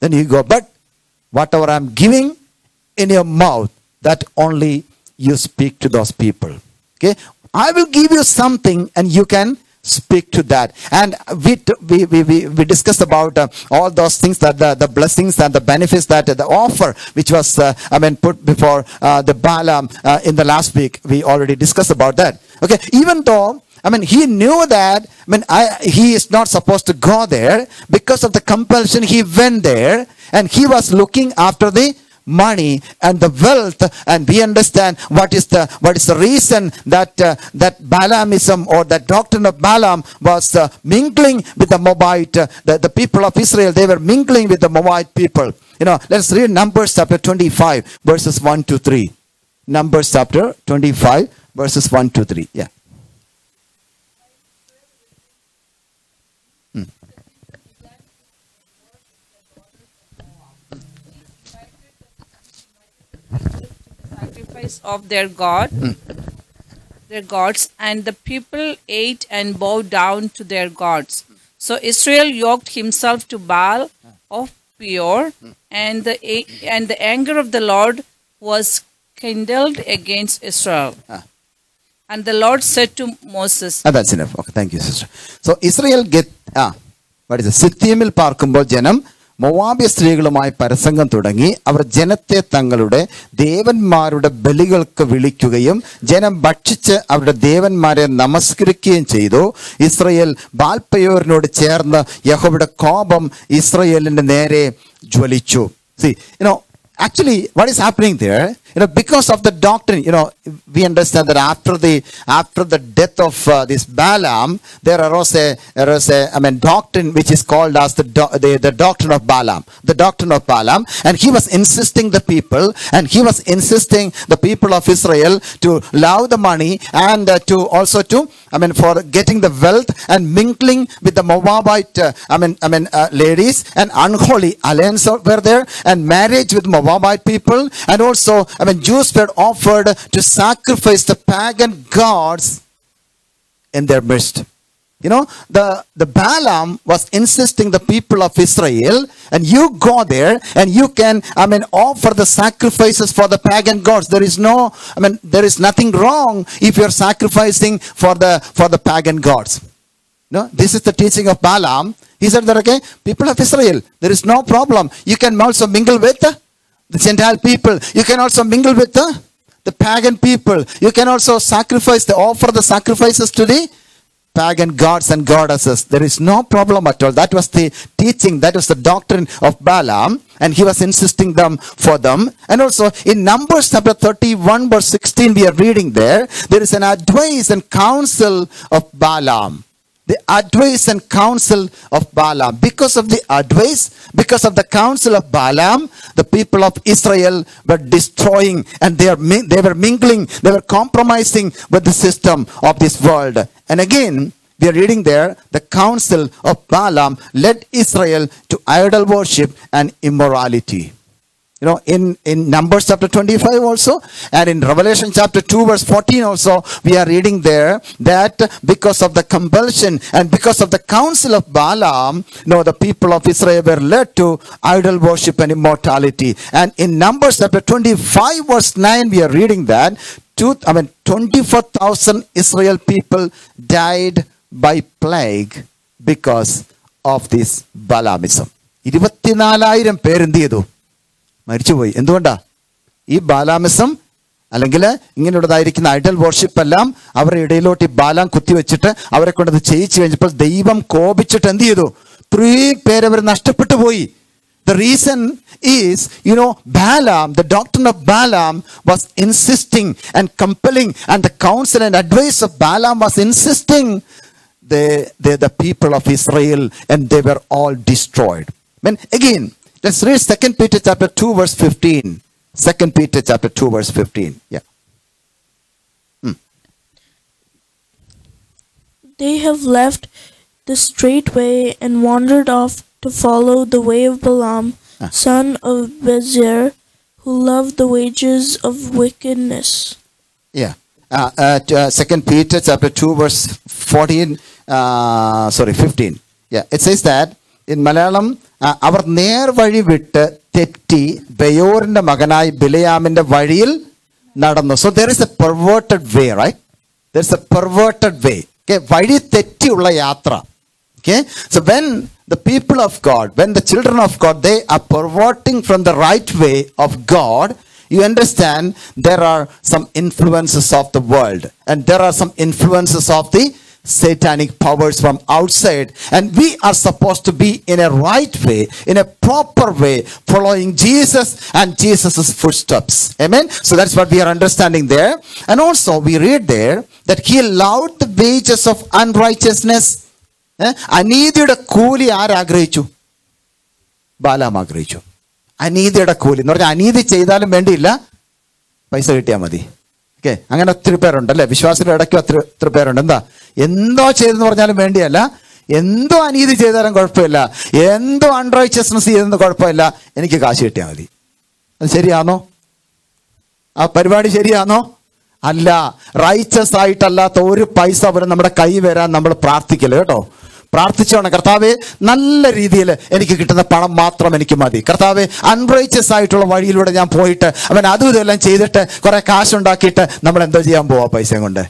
Then you go. But whatever I am giving in your mouth, that only you speak to those people. Okay? I will give you something and you can speak to that. And we, we, we, we discussed about uh, all those things, that the, the blessings and the benefits, that uh, the offer, which was, uh, I mean, put before uh, the Balaam uh, in the last week. We already discussed about that. Okay, even though, I mean, he knew that, I mean, I, he is not supposed to go there. Because of the compulsion, he went there, and he was looking after the money and the wealth. And we understand what is the, what is the reason that, uh, that Balaamism or the doctrine of Balaam was uh, mingling with the Moabite, uh, the, the people of Israel. They were mingling with the Moabite people. You know, let's read Numbers chapter twenty-five, verses one to three. Numbers chapter twenty-five. Verses one to three, yeah. Hmm. Sacrifice of their god, hmm. their gods, and the people ate and bowed down to their gods. So Israel yoked himself to Baal of Peor, hmm. and the and the anger of the Lord was kindled against Israel. Ah. And the Lord said to Moses. Ah, that's enough. Okay, thank you, sister. So Israel get ah, what is it? Sittimil parkumbo janam Moabya streegalumai parasangam thudangi avar janathe thangalude devanmarude beligalkku vilikkukayum janam bhakshichu avarude devanmare namaskarikkum cheythu. Israel Baal Peorinodu chernu Yehovide kobam Israelinte nere jwalichu. See, you know, actually, what is happening there, you know, because of the doctrine, you know, we understand that after the, after the death of uh, this Balaam, there arose a, arose a, I mean, doctrine which is called as the, do, the, the doctrine of Balaam, the doctrine of Balaam, and he was insisting the people, and he was insisting the people of Israel to love the money and uh, to also to, I mean, for getting the wealth and mingling with the Moabite, uh, I mean, I mean, uh, ladies, and unholy alliance were there, and marriage with Moabite people, and also, I mean, Jews were offered to sacrifice the pagan gods in their midst. You know, the, the Balaam was insisting the people of Israel, and you go there and you can, I mean, offer the sacrifices for the pagan gods. There is no, I mean, there is nothing wrong if you're sacrificing for the, for the pagan gods. No, this is the teaching of Balaam. He said that, okay, people of Israel, there is no problem. You can also mingle with the the Gentile people. You can also mingle with the, the pagan people. You can also sacrifice, the, offer the sacrifices to the pagan gods and goddesses. There is no problem at all. That was the teaching. That was the doctrine of Balaam. And he was insisting them for them. And also in Numbers chapter thirty-one verse sixteen, we are reading there. There is an advice and counsel of Balaam. The advice and counsel of Balaam. Because of the advice, because of the counsel of Balaam, the people of Israel were destroying, and they, are, they were mingling, they were compromising with the system of this world. And again, We are reading there, the counsel of Balaam led Israel to idol worship and immorality. You know, in, in Numbers chapter twenty-five also, and in Revelation chapter two verse fourteen also, we are reading there that because of the compulsion and because of the counsel of Balaam, you know, the people of Israel were led to idol worship and immortality. And in Numbers chapter twenty-five verse nine, we are reading that, two, I mean, twenty-four thousand Israel people died by plague because of this Balaamism. ഇരുപത്തിനാലായിരം പേരെന്ത് ചെയ്തു? മരിച്ചുപോയി. എന്തുകൊണ്ടാ? ഈ ബാലാമിസം അല്ലെങ്കിൽ ഇങ്ങനെയുള്ളതായിരിക്കുന്ന Idol worship എല്ലാം അവരുടെ ഇടയിലോട്ട് ഈ ബാലാം കുത്തിവെച്ചിട്ട് അവരെ കൊണ്ടത് ചെയ്യിച്ചു കഴിഞ്ഞപ്പോൾ ദൈവം കോപിച്ചിട്ട് എന്ത് ചെയ്തു? ഇത്രയും പേരവർ നഷ്ടപ്പെട്ടു പോയി. The reason is, you know, Balaam, the doctrine of Balaam was insisting and compelling, and the counsel and advice of Balaam was insisting, they, they, the people of Israel, and they were all destroyed. When, again, let's read Second Peter chapter two verse fifteen. Second Peter chapter two verse fifteen. Yeah. Hmm. They have left the straight way and wandered off to follow the way of Balaam, ah. son of Bezer, who loved the wages of wickedness. Yeah. Uh, uh, uh, Second Peter chapter two verse fourteen, uh, sorry, fifteen. Yeah, it says that in Malayalam, അവർ നേർ വഴി വിട്ട് തെറ്റി ബയോറിന്റെ മകനായി ബിലയാമിന്റെ വഴിയിൽ നടന്നു. So there is a perverted way, right? There is a perverted way. Okay, വഴി തെറ്റിയുള്ള യാത്ര. Okay, so when the people of God, when the children of God, they are perverting from the right way of God, you understand there are some influences of the world and there are some influences of the satanic powers from outside, and we are supposed to be in a right way, in a proper way, following Jesus and Jesus's footsteps. Amen. So that's what we are understanding there. And also we read there that he allowed the wages of unrighteousness. അനീതിയുടെ കൂലി ആരാഗ്രഹിച്ചു? ബാലാം ആഗ്രഹിച്ചു. അനീതിയുടെ കൂലി എന്ന് പറഞ്ഞാൽ അനീതി ചെയ്താലും വേണ്ടിയില്ല, പൈസ കിട്ടിയാൽ മതി. ഓക്കെ, അങ്ങനെ ഒത്തിരി പേരുണ്ട് അല്ലേ? വിശ്വാസത്തിൻ്റെ ഇടയ്ക്ക് ഒത്തിരി ഒത്തിരി പേരുണ്ട്. എന്താ എന്തോ ചെയ്തെന്ന് പറഞ്ഞാലും വേണ്ടിയല്ല, എന്തോ അനീതി ചെയ്താലും കുഴപ്പമില്ല, എന്തോ അൺറൈച്ചസ്നസ് ചെയ്തെന്ന് കുഴപ്പമില്ല, എനിക്ക് കാശ് കിട്ടിയാൽ മതി. അത് ശരിയാണോ? ആ പരിപാടി ശരിയാണോ? അല്ല. റൈച്ചസ് ആയിട്ടല്ലാത്ത ഒരു പൈസ പോലും നമ്മുടെ കൈ വരാൻ നമ്മൾ പ്രാർത്ഥിക്കല് കേട്ടോ. പ്രാർത്ഥിച്ചോണം, കർത്താവെ നല്ല രീതിയിൽ എനിക്ക് കിട്ടുന്ന പണം മാത്രം എനിക്ക് മതി. കർത്താവെ അൺറൈച്ചസ് ആയിട്ടുള്ള വഴിയിലൂടെ ഞാൻ പോയിട്ട് അവൻ അതും ഇതെല്ലാം ചെയ്തിട്ട് കുറെ കാശുണ്ടാക്കിയിട്ട് നമ്മൾ എന്തോ ചെയ്യാൻ പോവാ പൈസ കൊണ്ട്?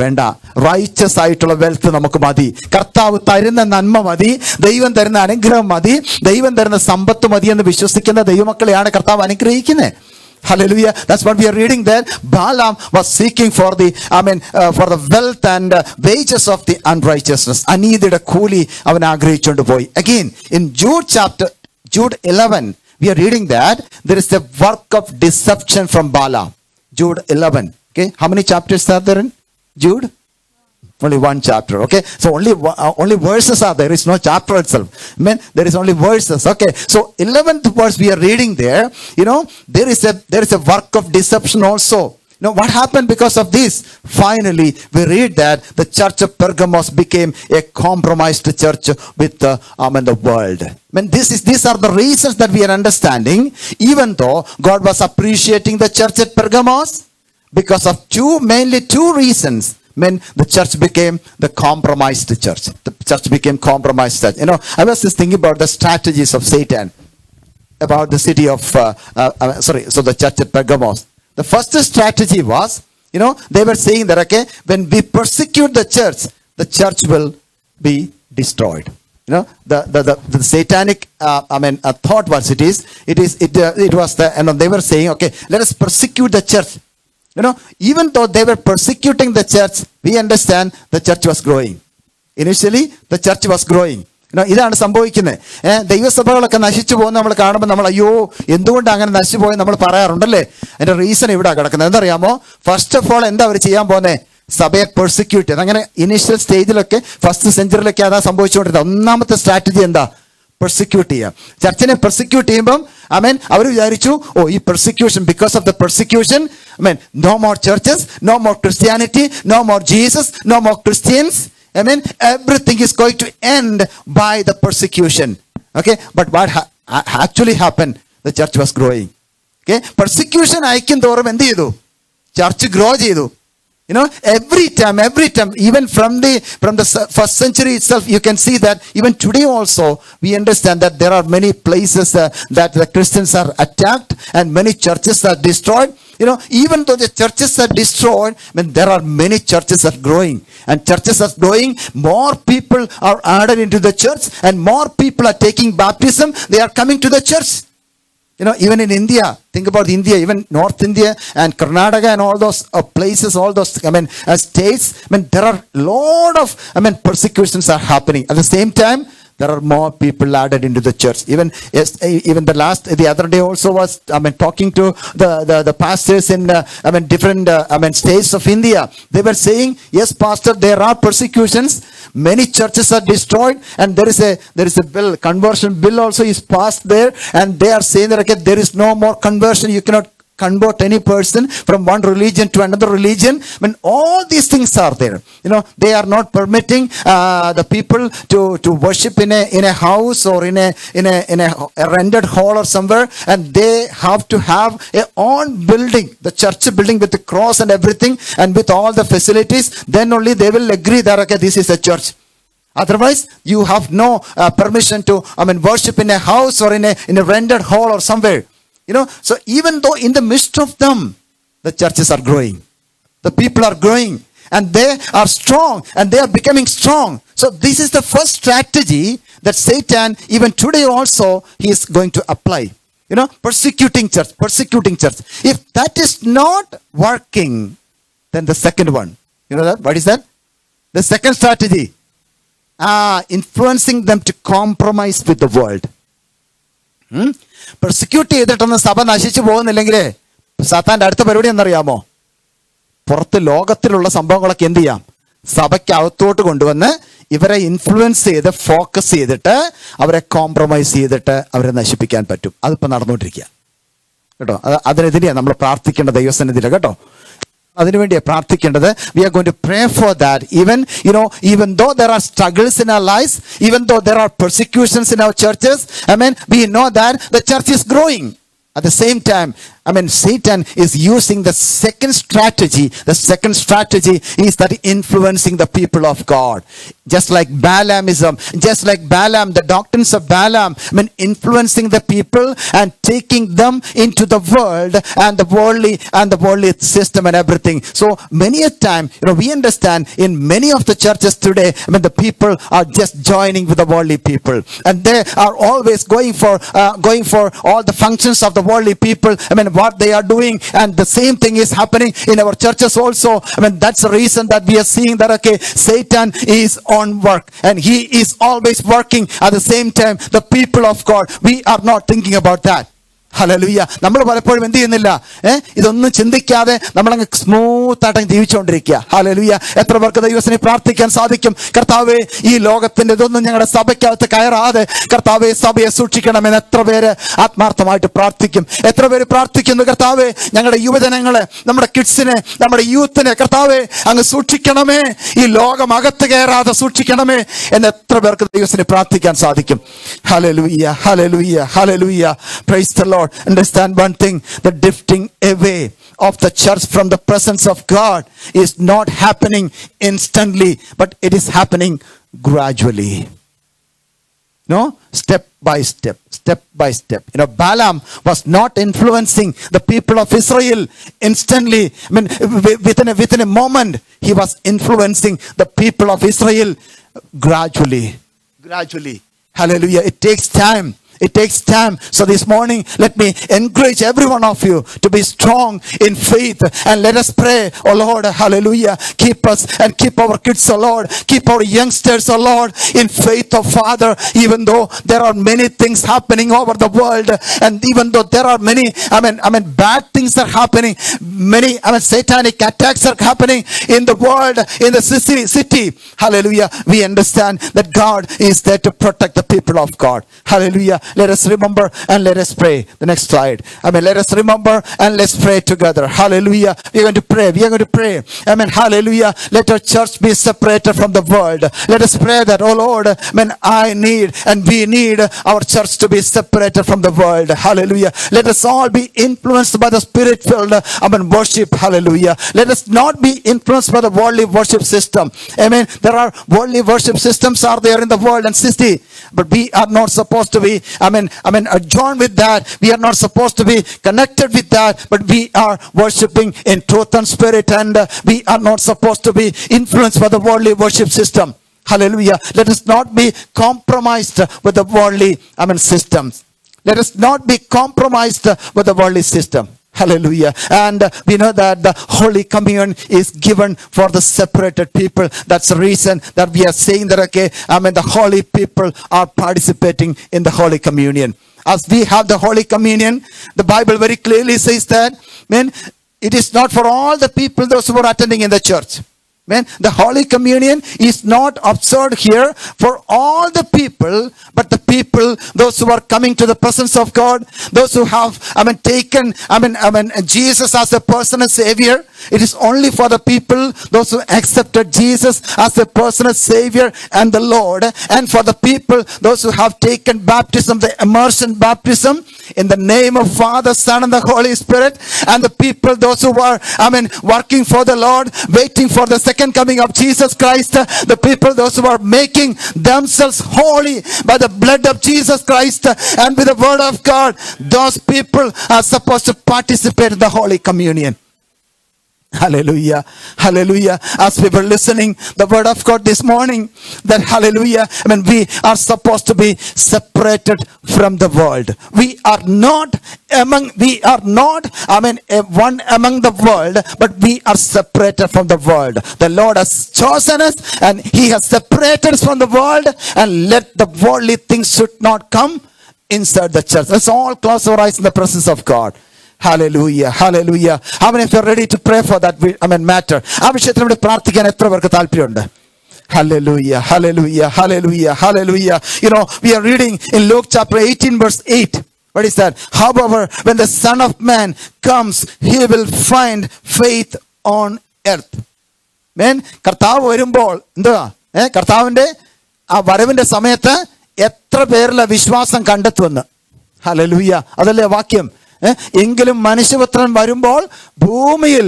വേണ്ട. റൈച്ചസ് ആയിട്ടുള്ള വെൽത്ത് നമുക്ക് മതി. കർത്താവ് തരുന്ന നന്മ മതി, ദൈവം തരുന്ന അനുഗ്രഹം മതി, ദൈവം തരുന്ന സമ്പത്ത് മതി എന്ന് വിശ്വസിക്കുന്ന ദൈവമക്കളെയാണ് കർത്താവ് അനുഗ്രഹിക്കുന്നത്. Hallelujah. That's what we are reading there. Balaam was seeking for the, I mean, uh, for the wealth and uh, wages of the unrighteousness. Anidida kooli avan agrihicchondu poi. Again, in Jude chapter, Jude eleven, we are reading that there is the work of deception from Balaam. Jude eleven. Okay. How many chapters are there in Jude? Only one chapter. Okay, so only uh, only verses are there. Is no chapter itself. Amen. There is only verses. Okay, so eleventh verse we are reading there. You know, there is a there is a work of deception also. You know what happened because of this? Finally, we read that the church of Pergamos became a compromised church with the um, and the world. I mean, this is these are the reasons that we are understanding. Even though God was appreciating the church at Pergamos, because of two mainly two reasons. When the church became the compromised church. The church became compromised church. You know, I was just thinking about the strategies of Satan. About the city of, uh, uh, sorry, so the church at Pergamos. The first strategy was, you know, they were saying that, okay, when we persecute the church, the church will be destroyed. You know, the, the, the, the satanic, uh, I mean, uh, thought was it is, it is, it, uh, it was the, and they were saying, okay, let us persecute the church. You know, even though they were persecuting the church, we understand the church was growing. Initially, the church was growing. You know, ഇതാണ് സംഭവിക്കുന്നത്. ഏഹ് ദൈവസഭകളൊക്കെ നശിച്ചു പോകുന്ന നമ്മൾ കാണുമ്പോൾ നമ്മൾ അയ്യോ എന്തുകൊണ്ട് അങ്ങനെ നശിച്ചു പോയെന്ന് നമ്മൾ പറയാറുണ്ടല്ലേ? അതിൻ്റെ റീസൺ ഇവിടെ കിടക്കുന്നത് എന്തറിയാമോ? ഫസ്റ്റ് ഓഫ് ഓൾ എന്താ അവർ ചെയ്യാൻ പോകുന്നത്? സഭയെ പെർസിക്യൂട്ട് ചെയ്ത്. അങ്ങനെ ഇനീഷ്യൽ സ്റ്റേജിലൊക്കെ ഫസ്റ്റ് സെഞ്ചുറിയിലൊക്കെ അതാ സംഭവിച്ചുകൊണ്ടിരുന്നത്. ഒന്നാമത്തെ സ്ട്രാറ്റജി എന്താ? പെർസിക്യൂട്ട് ചെയ്യാം. ചർച്ചിനെ പെർസിക്യൂട്ട് ചെയ്യുമ്പം ഐ മീൻ അവർ വിചാരിച്ചു, ഓ ഈ persecution, because of the persecution, I mean, no more churches, no more Christianity, no more Jesus, no more Christians. Amen. Everything is going to end by the persecution. Okay. But what ha actually happened? The church was growing. Okay. Persecution aayikum thorum endu cheedu? Church grow cheedu. You know, every time, every time, even from the from the first century itself, you can see that even today also, we understand that there are many places uh, that the Christians are attacked and many churches are destroyed. You know, even though the churches are destroyed, when there are many churches are growing, and churches are growing, more people are added into the church, and more people are taking baptism. They are coming to the church. You know, even in India, think about India, even North India and Karnataka and all those uh, places, all those, I mean, uh, states, I mean, there are a lot of, I mean, persecutions are happening. At the same time, there are more people added into the church. Even yes, even the last, the other day also was, I mean, talking to the, the, the pastors in, uh, I mean, different, uh, I mean, states of India. They were saying, yes, pastor, there are persecutions. Many churches are destroyed, and there is a there is a bill, conversion bill also is passed there, and they are saying that, okay, there is no more conversion. You cannot convert any person from one religion to another religion. When all these things are there, you know, they are not permitting uh, the people to to worship in a in a house or in a in a in a rented hall or somewhere, and they have to have a own building, the church building with the cross and everything, and with all the facilities. Then only they will agree that, okay, this is a church. Otherwise, you have no uh, permission to, I mean, worship in a house or in a in a rented hall or somewhere. You know, so even though in the midst of them, the churches are growing. The people are growing, and they are strong, and they are becoming strong. So this is the first strategy that Satan, even today also, he is going to apply. You know, persecuting church, persecuting church. If that is not working, then the second one. You know that? What is that? The second strategy. Ah, influencing them to compromise with the world. Hmm? Persecute ചെയ്തിട്ടൊന്നും സഭ നശിച്ചു പോകുന്നില്ലെങ്കിൽ സാത്താൻ്റെ അടുത്ത പരിപാടി എന്നറിയാമോ? പുറത്ത് ലോകത്തിലുള്ള സംഭവങ്ങളൊക്കെ എന്ത് ചെയ്യാം? സഭയ്ക്ക് അകത്തോട്ട് കൊണ്ടുവന്ന് ഇവരെ ഇൻഫ്ലുവൻസ് ചെയ്ത് ഫോക്കസ് ചെയ്തിട്ട് അവരെ കോംപ്രമൈസ് ചെയ്തിട്ട് അവരെ നശിപ്പിക്കാൻ പറ്റും. അതിപ്പോൾ നടന്നുകൊണ്ടിരിക്കുക കേട്ടോ. അത് അതിനെതിരെയാണ് നമ്മൾ പ്രാർത്ഥിക്കേണ്ട ദൈവസന്നിധിയിൽ കേട്ടോ. അതിനുവേണ്ടിയാണ് പ്രാർത്ഥിക്കേണ്ടത്. We are going to pray for that. Even you know, even though there are struggles in our lives, even though there are persecutions in our churches, I mean we know that the church is growing. At the same time, I mean Satan is using the second strategy. The second strategy is that influencing the people of God. Just like Balaamism, just like Balaam, the doctrines of Balaam, I mean, influencing the people and taking them into the world and the worldly and the worldly system and everything. So many a time, you know, we understand in many of the churches today, I mean, the people are just joining with the worldly people, and they are always going for uh, going for all the functions of the worldly people. I mean, what they are doing, and the same thing is happening in our churches also. I mean, that's the reason that we are seeing that, okay, Satan is on on work, and he is always working. At the same time, the people of God, we are not thinking about that. Hallelujah. നമ്മൾ പലപ്പോഴും എന്ത് ചെയ്യുന്നില്ല, ഏഹ് ഇതൊന്നും ചിന്തിക്കാതെ നമ്മളങ്ങ് smooth ആയിട്ട് ജീവിച്ചുകൊണ്ടിരിക്കുക. Hallelujah. എത്ര പേർക്ക് ദൈവത്തിനെ പ്രാർത്ഥിക്കാൻ സാധിക്കും? കർത്താവേ, ഈ ലോകത്തിന്റെ ഇതൊന്നും ഞങ്ങളുടെ സഭയ്ക്കകത്ത് കയറാതെ കർത്താവെ സഭയെ സൂക്ഷിക്കണമെന്ന് എത്ര പേര് ആത്മാർത്ഥമായിട്ട് പ്രാർത്ഥിക്കും? എത്ര പേര് പ്രാർത്ഥിക്കുന്നു? കർത്താവെ, ഞങ്ങളുടെ യുവജനങ്ങളെ, നമ്മുടെ കിഡ്സിനെ, നമ്മുടെ യൂത്തിനെ കർത്താവെ അങ്ങ് സൂക്ഷിക്കണമേ, ഈ ലോകം അകത്ത് കയറാതെ സൂക്ഷിക്കണമേ എന്ന് എത്ര പേർക്ക് ദൈവത്തിനെ പ്രാർത്ഥിക്കാൻ സാധിക്കും? Hallelujah, hallelujah, hallelujah. Praise the Lord. Understand one thing: the drifting away of the church from the presence of God is not happening instantly, but it is happening gradually. No, step by step, step by step. You know, Balaam was not influencing the people of Israel instantly. I mean, within a, within a moment, he was influencing the people of Israel gradually, gradually. Hallelujah! It takes time. It takes time. So this morning, let me encourage every one of you to be strong in faith, and let us pray, oh Lord, hallelujah, keep us and keep our kids, oh Lord, keep our youngsters, oh Lord, in faith, oh Father, even though there are many things happening over the world, and even though there are many, I mean, I mean, bad things are happening, many, I mean, satanic attacks are happening in the world, in the city, city. Hallelujah. We understand that God is there to protect the people of God. Hallelujah. Let us remember and let us pray. The next slide. I mean, let us remember and let's pray together. Hallelujah. We're going to pray. We're going to pray. I mean, hallelujah. Let our church be separated from the world. Let us pray that, oh Lord, I mean, I need and we need our church to be separated from the world. Hallelujah. Let us all be influenced by the spirit-filled, I mean, worship. Hallelujah. Let us not be influenced by the worldly worship system. I mean, there are worldly worship systems are there in the world and city, but we are not supposed to be, I mean, I mean, joined with that. We are not supposed to be connected with that, but we are worshiping in truth and spirit, and uh, we are not supposed to be influenced by the worldly worship system. Hallelujah. Let us not be compromised with the worldly, I mean, systems. Let us not be compromised with the worldly system. Hallelujah. And we know that the Holy Communion is given for the separated people. That's the reason that we are saying that, okay, I mean, the holy people are participating in the Holy Communion. As we have the Holy Communion, the Bible very clearly says that, man, it is not for all the people, those who are attending in the church. Man, the Holy Communion is not observed here for all the people, but the people, those who are coming to the presence of God, those who have, I mean, taken, I mean, I mean, Jesus as a personal Savior. It is only for the people, those who accepted Jesus as a personal Savior and the Lord, and for the people, those who have taken baptism, the immersion baptism, in the name of Father, Son, and the Holy Spirit, and the people, those who are, I mean, working for the Lord, waiting for the second coming of Jesus Christ, the people, those who are making themselves holy by the blood of Jesus Christ and with the word of God, those people are supposed to participate in the Holy Communion. Hallelujah. Hallelujah. As we were listening the word of God this morning, that hallelujah, I mean, we are supposed to be separated from the world. We are not among, we are not, I mean, one among the world, but we are separated from the world. The Lord has chosen us and He has separated us from the world, and let the worldly things should not come inside the church. Let's all close our eyes in the presence of God. Hallelujah, hallelujah. How many of you are ready to pray for that, I mean, matter? Hallelujah, hallelujah, hallelujah, hallelujah. You know, we are reading in Luke chapter eighteen, verse eight. What is that? However, when the Son of Man comes, He will find faith on earth. Men, Karthavu varumbol, enduva? Eh, Karthavinte aa varavinte samayathe etra perla vishwasam kandathu. Hallelujah. Adalle vakyam. എങ്കിലും മനുഷ്യപുത്രൻ വരുമ്പോൾ ഭൂമിയിൽ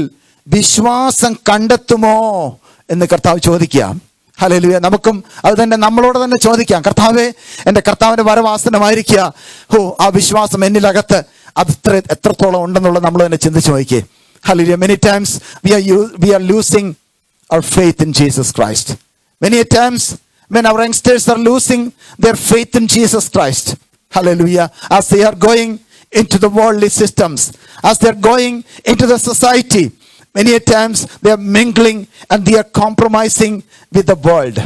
വിശ്വാസം കണ്ടെത്തുമോ എന്ന് കർത്താവ് ചോദിക്കാം. Hallelujah. നമുക്കും അത് തന്നെ, നമ്മളോട് തന്നെ ചോദിക്കാം. കർത്താവേ, എൻ്റെ കർത്താവിൻ്റെ വരവാസനമായിരിക്കുക, ഹോ, ആ വിശ്വാസം എന്നിലകത്ത് അത് എത്ര എത്രത്തോളം ഉണ്ടെന്നുള്ളത് നമ്മൾ തന്നെ ചിന്തിച്ച് നോക്കിയേ. Hallelujah. Many times we are we are losing our faith in Jesus Christ. Many times when our youngsters are losing their faith in Jesus Christ. Hallelujah. As they are going into the worldly systems, as they're going into the society, many times they are mingling and they are compromising with the world.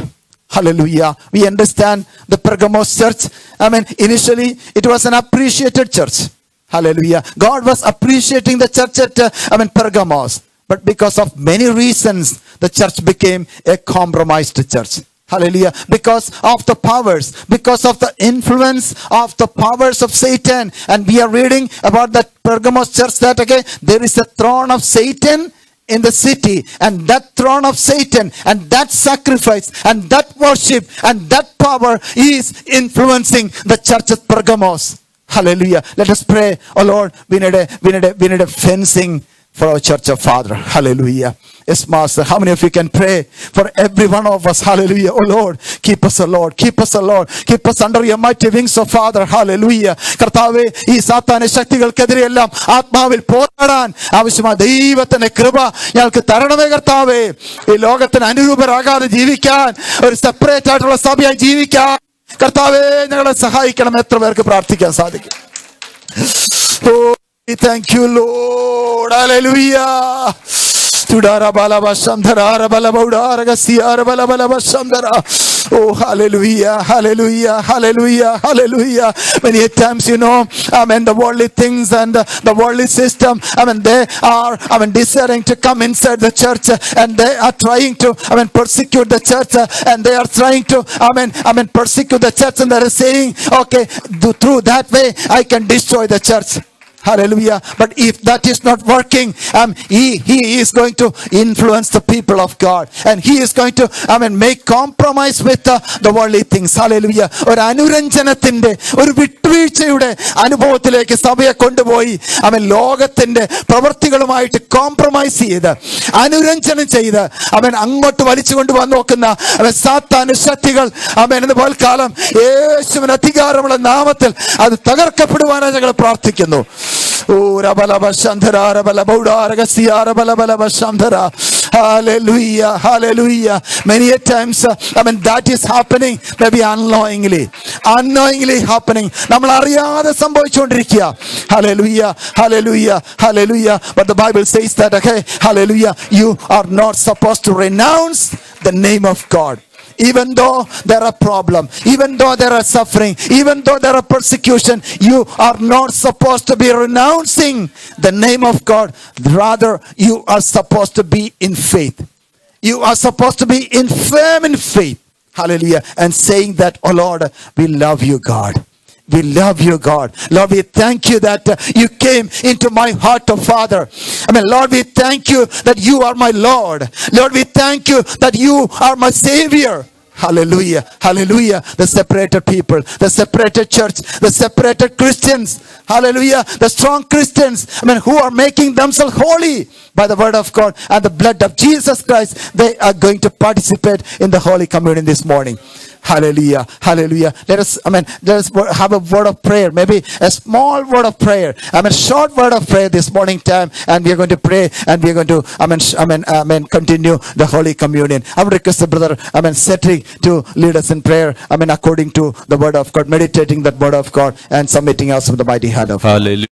Hallelujah. We understand the Pergamos church. I mean, initially it was an appreciated church. Hallelujah. God was appreciating the church at uh, I mean Pergamos, but because of many reasons the church became a compromised church. Hallelujah. Because of the powers, because of the influence of the powers of Satan. And we are reading about that Pergamos church that, okay, there is a throne of Satan in the city, and that throne of Satan and that sacrifice and that worship and that power is influencing the church at Pergamos. Hallelujah. Let us pray. Oh Lord, we need a, we need a, we need a fencing for our church of Father. Hallelujah. Yes, Master. How many of you can pray for every one of us? Hallelujah. Oh Lord, keep us, O Lord. Keep us, O Lord. Keep us under your mighty wings, O Father. Hallelujah. കർത്താവേ, ഈ സാത്താന ശക്തികൾക്കെതിരെയെല്ലാം ആത്മാവിൽ പോരാടാൻ ആവശ്യമായ ദൈവത്തിന്റെ കൃപ ഞങ്ങൾക്ക് തരണമേ കർത്താവേ. ഈ ലോകത്തിന് അനുരൂപരാകാതെ ജീവിക്കാൻ, ഒരു സെപ്പറേറ്റ് ആയിട്ടുള്ള സഭയായി ജീവിക്കാൻ കർത്താവേ ഞങ്ങളെ സഹായിക്കണം. എത്ര പേർക്ക് പ്രാർത്ഥിക്കാൻ സാധിക്കും? ഓ, thank you Lord. Hallelujah. Tudara Balaba Sandara Balabodara Gassiara Balabalaba Sandara. Oh, hallelujah, hallelujah, hallelujah, hallelujah. Many times, you know, I mean, the worldly things and the, the worldly system, I mean, they are, I mean, desiring to come inside the church, and they are trying to, I mean, persecute the church, and they are trying to, I mean, I mean, persecute the church, and they are saying, okay, through that way, I can destroy the church. Hallelujah. But if that is not working, um, he, he is going to influence the people of God. And he is going to, I mean, make compromise with uh, the worldly things. Hallelujah. Or Anuranjanathinde, or Vitvichayude, Anubhotileke Sabaya Konduboyi, I mean, Logathinde, Pravartigalumayittu compromise cheyida, Anuranjanam cheyida, I mean, Angotu Valichu Kondu Vannokkunna, I mean, Satana Shaktikal, I mean, in the world Kalam, Yesuvinu Adhikaramulla Namathil, Adu Thakarkappiduvan Njangal Prarthikkunnu. Oh, Rabalabashandara, Rabalaboda, Ragasiara, Rabalabashandara. Hallelujah, hallelujah. Many a times, uh, I mean, that is happening, maybe unknowingly. Unknowingly happening. Hallelujah, hallelujah, hallelujah. But the Bible says that, okay, hallelujah, you are not supposed to renounce the name of God. Even though there are problems, even though there are suffering, even though there are persecution, you are not supposed to be renouncing the name of God. Rather, you are supposed to be in faith. You are supposed to be in firm in faith. Hallelujah. And saying that, oh Lord, we love you, God. We love you, God. Lord, we thank you that uh, you came into my heart, oh Father. I mean, Lord, we thank you that you are my Lord. Lord, we thank you that you are my Savior. Hallelujah, hallelujah. The separated people, the separated church, the separated Christians. Hallelujah, the strong Christians, I mean, who are making themselves holy by the word of God and the blood of Jesus Christ. They are going to participate in the Holy Communion this morning. Hallelujah, hallelujah. Let us, I mean, let us have a word of prayer, maybe a small word of prayer. I mean, short word of prayer this morning time, and we are going to pray, and we are going to, I mean, I mean, I mean, continue the Holy Communion. I would request the brother, I mean, Cedric, to lead us in prayer, I mean, according to the word of God, meditating that word of God, and submitting us to the mighty hand of God. Hallelujah.